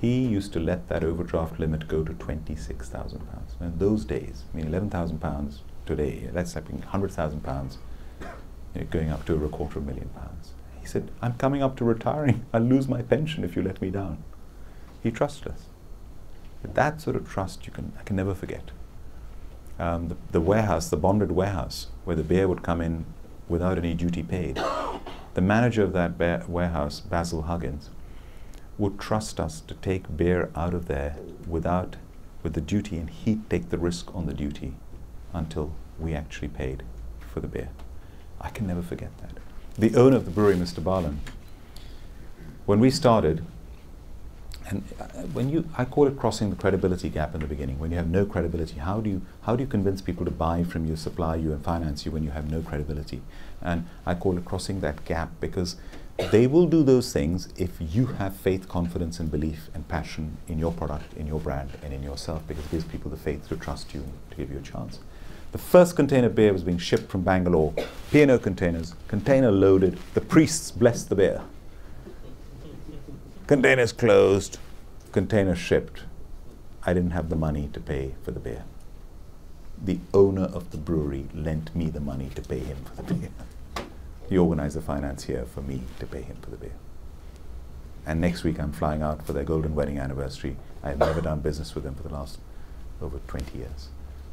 He used to let that overdraft limit go to twenty-six thousand pounds. In those days, I mean, eleven thousand pounds today, that's like one hundred thousand pounds, you know, going up to over a quarter of a million pounds. He said, I'm coming up to retiring. I'll lose my pension if you let me down. He trusted us. That sort of trust you can, I can never forget. Um, the, the warehouse, the bonded warehouse, where the beer would come in without any duty paid. The manager of that bear warehouse, Basil Huggins, would trust us to take beer out of there without, with the duty, and he'd take the risk on the duty until we actually paid for the beer. I can never forget that. The owner of the brewery, Mister Barlin, when we started, and uh, when you, I call it crossing the credibility gap in the beginning. When you have no credibility, how do you how do you convince people to buy from you, supply you, and finance you when you have no credibility? And I call it crossing that gap, because they will do those things if you have faith, confidence, and belief and passion in your product, in your brand, and in yourself, because it gives people the faith to trust you, to give you a chance. The first container of beer was being shipped from Bangalore, P and O containers, container loaded, the priests blessed the beer. Containers closed, containers shipped. I didn't have the money to pay for the beer. The owner of the brewery lent me the money to pay him for the beer. He organized the finance here for me to pay him for the beer. And next week I'm flying out for their golden wedding anniversary. I've never done business with them for the last over twenty years.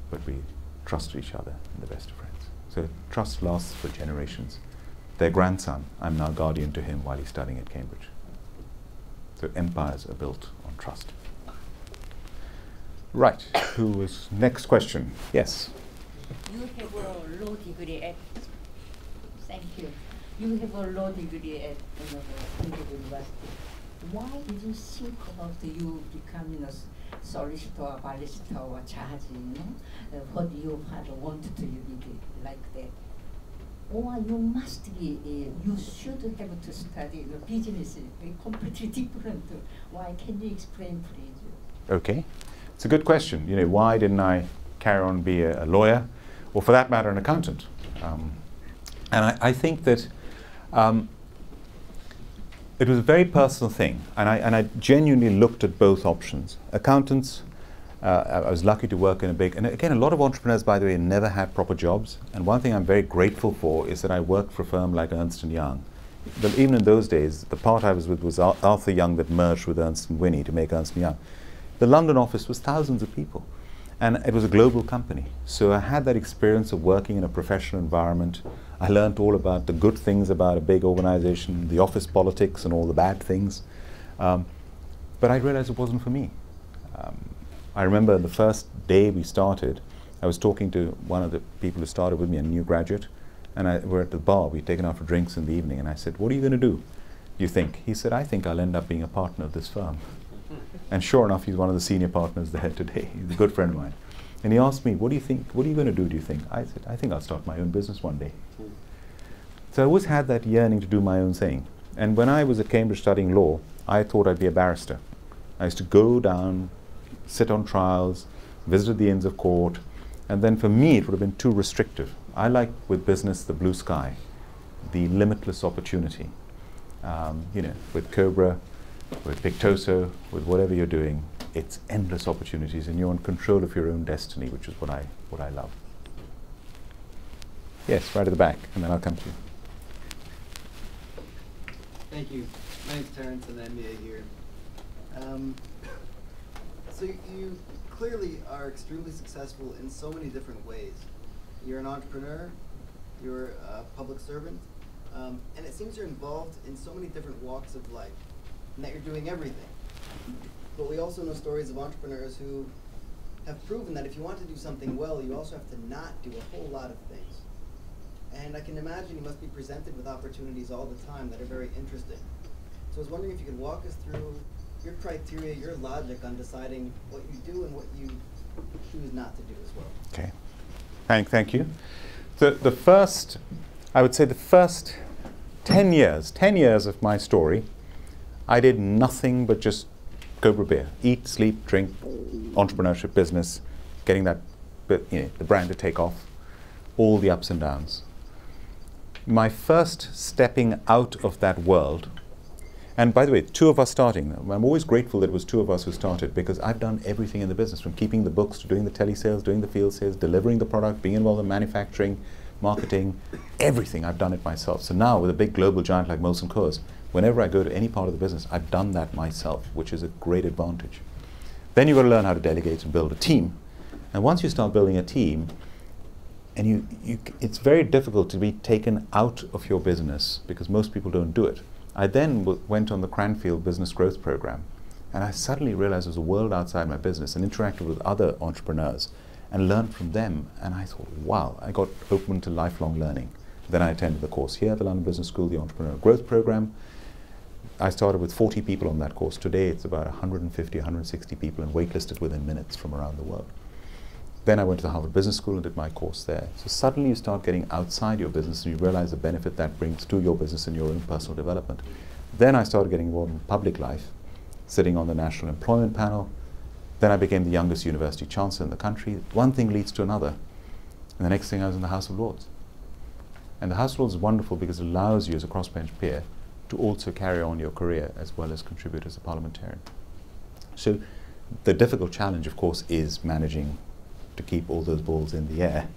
But we trust each other and the best of friends. So trust lasts for generations. Their grandson, I'm now guardian to him while he's studying at Cambridge. So empires are built on trust. Right, who was next question? Yes. You have a law degree at, thank you. You have a law degree at University. Why did you think about you becoming a solicitor, a barrister, or a judge, you know? Uh, what your father wanted to you did it like that. Or you must be, uh, you should have to study the business, very completely different. Why? Can you explain, please? Okay, it's a good question. You know, why didn't I carry on be a, a lawyer, or for that matter, an accountant? Um, and I, I think that um, it was a very personal thing, and I, and I genuinely looked at both options. Accountants. Uh, I was lucky to work in a big, and again, a lot of entrepreneurs, by the way, never had proper jobs. And one thing I'm very grateful for is that I worked for a firm like Ernst and Young. But even in those days, the part I was with was Ar Arthur Young that merged with Ernst and Winnie to make Ernst and Young. The London office was thousands of people, and it was a global company. So I had that experience of working in a professional environment. I learned all about the good things about a big organization, the office politics and all the bad things. Um, but I realized it wasn't for me. Um, I remember the first day we started, I was talking to one of the people who started with me, a new graduate, and I, we're at the bar, we'd taken out for drinks in the evening, and I said, what are you going to do, you think? He said, I think I'll end up being a partner of this firm. And sure enough, he's one of the senior partners there today. He's a good friend of mine. And he asked me, what do you think, what are you going to do, do you think? I said, I think I'll start my own business one day. So I always had that yearning to do my own thing. And when I was at Cambridge studying law, I thought I'd be a barrister. I used to go down, sit on trials, visited the Inns of Court, and then for me it would have been too restrictive. I like with business the blue sky, the limitless opportunity. Um, you know, with Cobra, with Pictoso, with whatever you're doing, it's endless opportunities, and you're in control of your own destiny, which is what I what I love. Yes, right at the back, and then I'll come to you. Thank you. My name's Terrence, an M B A here. Um, So you clearly are extremely successful in so many different ways. You're an entrepreneur, you're a public servant, um, and it seems you're involved in so many different walks of life, and that you're doing everything. But we also know stories of entrepreneurs who have proven that if you want to do something well, you also have to not do a whole lot of things. And I can imagine you must be presented with opportunities all the time that are very interesting. So I was wondering if you could walk us through your criteria, your logic on deciding what you do and what you choose not to do as well. Okay. Hank, thank you. The, the first, I would say the first ten years, ten years of my story, I did nothing but just Cobra beer. Eat, sleep, drink, entrepreneurship, business, getting that, you know, the brand to take off, all the ups and downs. My first stepping out of that world, and by the way, two of us starting, I'm always grateful that it was two of us who started, because I've done everything in the business, from keeping the books to doing the telesales, doing the field sales, delivering the product, being involved in manufacturing, marketing, everything. I've done it myself. So now with a big global giant like Molson Coors, whenever I go to any part of the business, I've done that myself, which is a great advantage. Then you've got to learn how to delegate and build a team. And once you start building a team, and you, you, it's very difficult to be taken out of your business because most people don't do it. I then w went on the Cranfield Business Growth Program, and I suddenly realized there was a world outside my business and interacted with other entrepreneurs and learned from them. And I thought, wow, I got open to lifelong learning. Then I attended the course here at the London Business School, the Entrepreneurial Growth Program. I started with forty people on that course. Today it's about a hundred fifty, a hundred sixty people and waitlisted within minutes from around the world. Then I went to the Harvard Business School and did my course there. So suddenly you start getting outside your business and you realize the benefit that brings to your business and your own personal development. Then I started getting involved in public life, sitting on the National Employment Panel. Then I became the youngest university chancellor in the country. One thing leads to another. And the next thing I was in the House of Lords. And the House of Lords is wonderful because it allows you as a crossbench peer to also carry on your career as well as contribute as a parliamentarian. So the difficult challenge, of course, is managing to keep all those balls in the air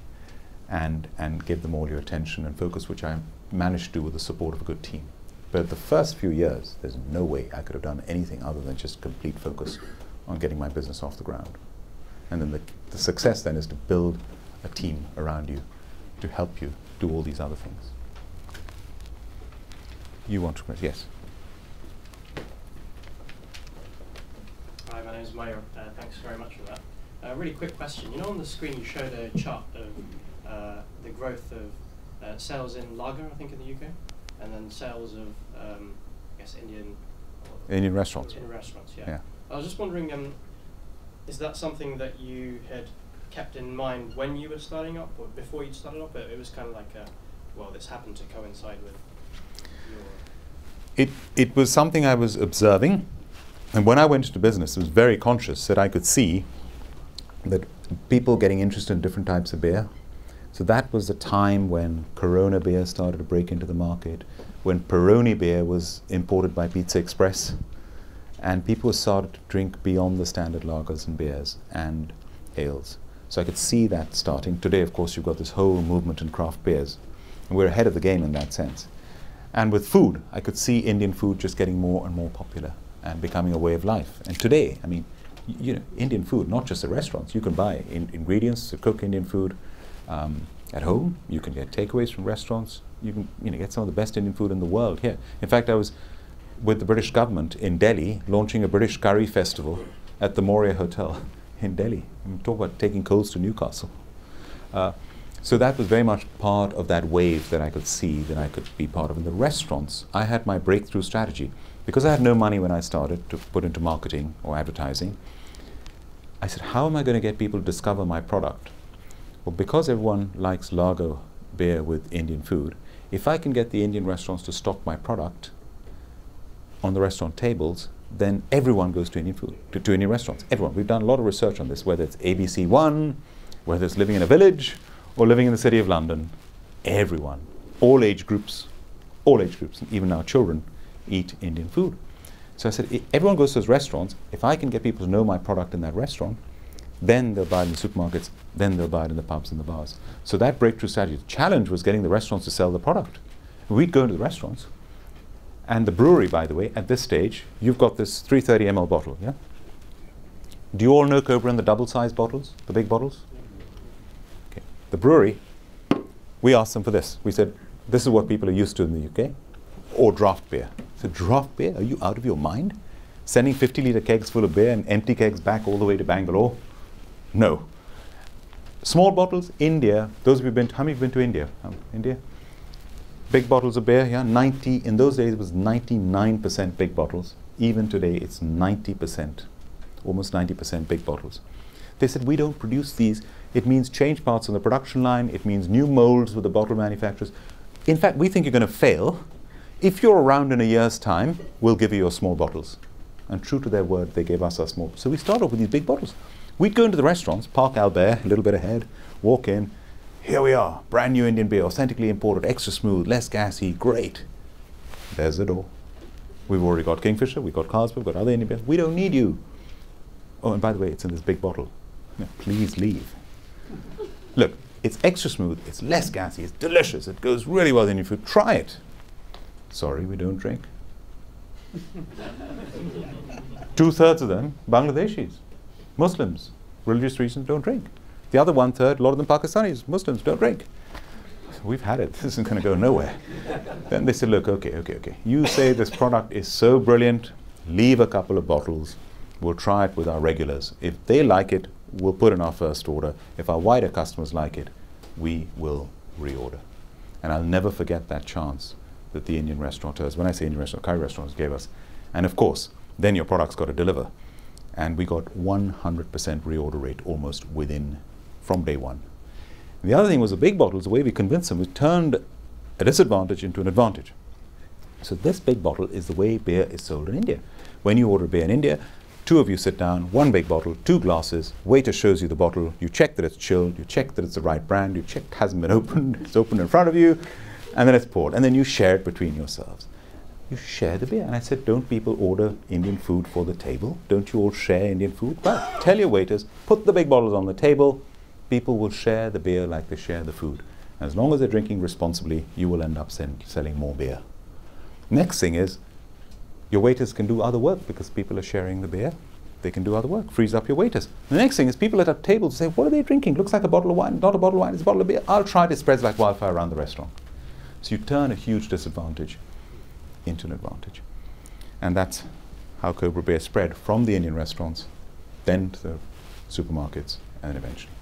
and, and give them all your attention and focus, which I managed to do with the support of a good team. But the first few years, there's no way I could have done anything other than just complete focus on getting my business off the ground. And then the, the success then is to build a team around you to help you do all these other things. You want to, yes. Hi, my name is Mayur. Uh, thanks very much for that. A really quick question. You know, on the screen you showed a chart of uh, the growth of uh, sales in lager, I think, in the U K, and then sales of, um, I guess, Indian... Indian restaurants. Indian restaurants, yeah. yeah. I was just wondering, um, is that something that you had kept in mind when you were starting up, or before you started up? It, it was kind of like, a, well, this happened to coincide with your... It, it was something I was observing, and when I went into business, I was very conscious that I could see that people getting interested in different types of beer. So that was the time when Corona beer started to break into the market, when Peroni beer was imported by Pizza Express, and people started to drink beyond the standard lagers and beers and ales. So I could see that starting. Today, of course, you've got this whole movement in craft beers. And we're ahead of the game in that sense. And with food, I could see Indian food just getting more and more popular and becoming a way of life. And today, I mean, you know, Indian food, not just the restaurants. You can buy in ingredients to cook Indian food um, at home. You can get takeaways from restaurants. You can, you know, get some of the best Indian food in the world here. In fact, I was with the British government in Delhi launching a British curry festival at the Moria Hotel in Delhi. I mean, talk about taking coals to Newcastle. Uh, so that was very much part of that wave that I could see, that I could be part of. In the restaurants, I had my breakthrough strategy. Because I had no money when I started to put into marketing or advertising, I said, how am I going to get people to discover my product? Well, because everyone likes lager beer with Indian food, if I can get the Indian restaurants to stock my product on the restaurant tables, then everyone goes to Indian food, to, to Indian restaurants. Everyone. We've done a lot of research on this, whether it's A B C one, whether it's living in a village, or living in the city of London. Everyone, all age groups, all age groups, and even our children, eat Indian food. So I said, I everyone goes to those restaurants. If I can get people to know my product in that restaurant, then they'll buy it in the supermarkets, then they'll buy it in the pubs and the bars. So that breakthrough strategy, the challenge was getting the restaurants to sell the product. We'd go into the restaurants, and the brewery, by the way, at this stage, you've got this three hundred thirty milliliter bottle, yeah? Do you all know Cobra in the double-sized bottles, the big bottles? Okay. The brewery, we asked them for this. We said, this is what people are used to in the U K, or draft beer. So draft beer? Are you out of your mind? Sending fifty litre kegs full of beer and empty kegs back all the way to Bangalore? No. Small bottles, India. Those of you been to, how many have been to India? Um, India? Big bottles of beer, yeah, ninety, in those days it was ninety-nine percent big bottles. Even today it's ninety percent, almost ninety percent big bottles. They said, we don't produce these. It means change parts on the production line. It means new molds with the bottle manufacturers. In fact, we think you're going to fail. If you're around in a year's time, we'll give you your small bottles. And true to their word, they gave us our small. So we started off with these big bottles. We'd go into the restaurants, Park Albert, a little bit ahead, walk in. Here we are, brand new Indian beer, authentically imported, extra smooth, less gassy, great. There's the door. We've already got Kingfisher, we've got Carlsberg, we've got other Indian beer. We don't need you. Oh, and by the way, it's in this big bottle. No, please leave. Look, it's extra smooth, it's less gassy, it's delicious, it goes really well in your food. Try it. Sorry, we don't drink. Two-thirds of them, Bangladeshis, Muslims, religious reasons, don't drink. The other one-third, a lot of them Pakistanis, Muslims, don't drink. We've had it. This isn't going to go nowhere. Then they said, look, okay, okay, okay. You say this product is so brilliant, leave a couple of bottles. We'll try it with our regulars. If they like it, we'll put in our first order. If our wider customers like it, we will reorder. And I'll never forget that chance that the Indian restaurateurs, when I say Indian restaurant, curry restaurants gave us. And of course, then your product's got to deliver. And we got one hundred percent reorder rate almost within, from day one. And the other thing was the big bottles, the way we convinced them, we turned a disadvantage into an advantage. So this big bottle is the way beer is sold in India. When you order beer in India, two of you sit down, one big bottle, two glasses, waiter shows you the bottle, you check that it's chilled, you check that it's the right brand, you check it hasn't been opened, it's opened in front of you, and then it's poured, and then you share it between yourselves. You share the beer. And I said, don't people order Indian food for the table? Don't you all share Indian food? Well, tell your waiters, put the big bottles on the table, people will share the beer like they share the food. And as long as they're drinking responsibly, you will end up send, selling more beer. Next thing is, your waiters can do other work because people are sharing the beer. They can do other work. Frees up your waiters. The next thing is people at our tables say, what are they drinking? Looks like a bottle of wine. Not a bottle of wine. It's a bottle of beer. I'll try it. It spreads like wildfire around the restaurant. So you turn a huge disadvantage into an advantage. And that's how Cobra beer spread from the Indian restaurants, then to the supermarkets, and eventually.